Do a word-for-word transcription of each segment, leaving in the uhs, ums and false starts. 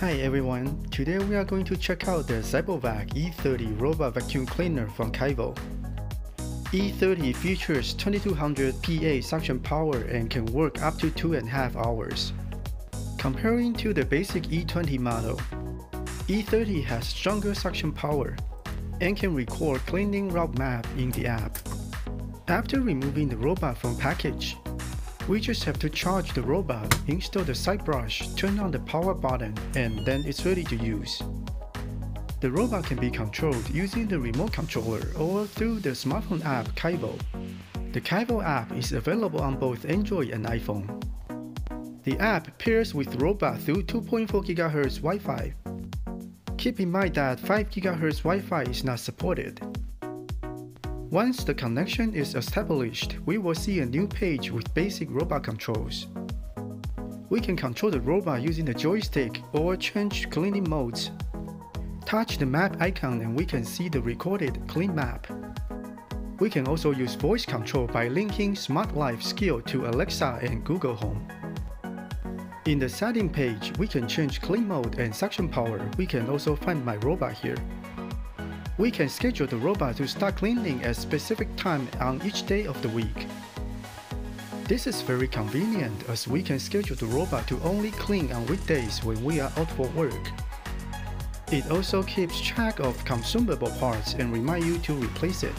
Hi everyone, today we are going to check out the Cybovac E thirty robot vacuum cleaner from Kyvol. E thirty features twenty-two hundred P A suction power and can work up to two and a half hours. Comparing to the basic E twenty model, E thirty has stronger suction power and can record cleaning route map in the app. After removing the robot from package, we just have to charge the robot, install the side brush, turn on the power button, and then it's ready to use. The robot can be controlled using the remote controller or through the smartphone app Kybo. The Kybo app is available on both Android and iPhone. The app pairs with robot through two point four gigahertz Wi-Fi. Keep in mind that five gigahertz Wi-Fi is not supported. Once the connection is established, we will see a new page with basic robot controls. We can control the robot using the joystick or change cleaning modes. Touch the map icon and we can see the recorded clean map. We can also use voice control by linking Smart Life skill to Alexa and Google Home. In the setting page, we can change clean mode and suction power. We can also find my robot here. We can schedule the robot to start cleaning at specific time on each day of the week. This is very convenient as we can schedule the robot to only clean on weekdays when we are out for work. It also keeps track of consumable parts and reminds you to replace it.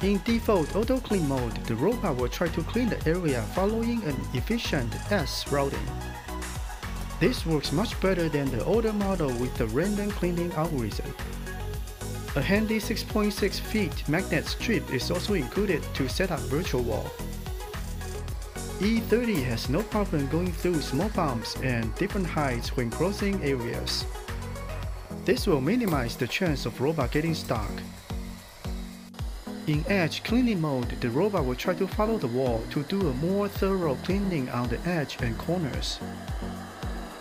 In default auto clean mode, the robot will try to clean the area following an efficient S routing. This works much better than the older model with the random cleaning algorithm. A handy six point six feet magnet strip is also included to set up virtual wall. E thirty has no problem going through small bumps and different heights when crossing areas. This will minimize the chance of robot getting stuck. In edge cleaning mode, the robot will try to follow the wall to do a more thorough cleaning on the edge and corners.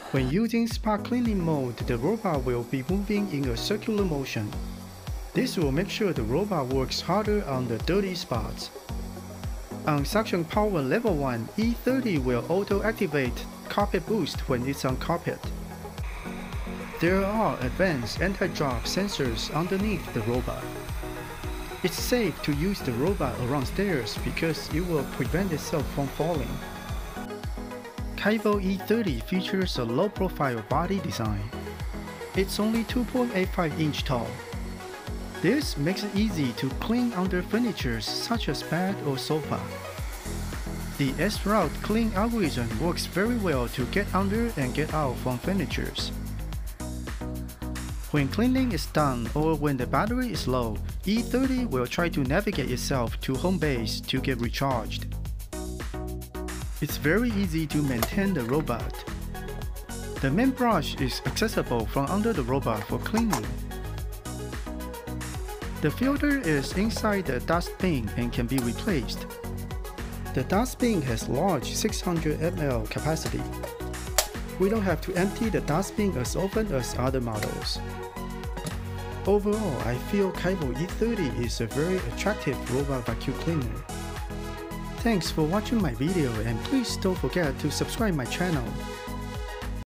When using spot cleaning mode, the robot will be moving in a circular motion. This will make sure the robot works harder on the dirty spots. On suction power level one, E thirty will auto-activate carpet boost when it's on carpet. There are advanced anti-drop sensors underneath the robot. It's safe to use the robot around stairs because it will prevent itself from falling. Kyvol E thirty features a low-profile body design. It's only two point eight five inch tall. This makes it easy to clean under furniture such as bed or sofa. The S-Route clean algorithm works very well to get under and get out from furnitures. When cleaning is done or when the battery is low, E thirty will try to navigate itself to home base to get recharged. It's very easy to maintain the robot. The main brush is accessible from under the robot for cleaning. The filter is inside the dustbin and can be replaced. The dustbin has large six hundred milliliter capacity. We don't have to empty the dustbin as often as other models. Overall, I feel Kyvol E thirty is a very attractive robot vacuum cleaner. Thanks for watching my video and please don't forget to subscribe my channel.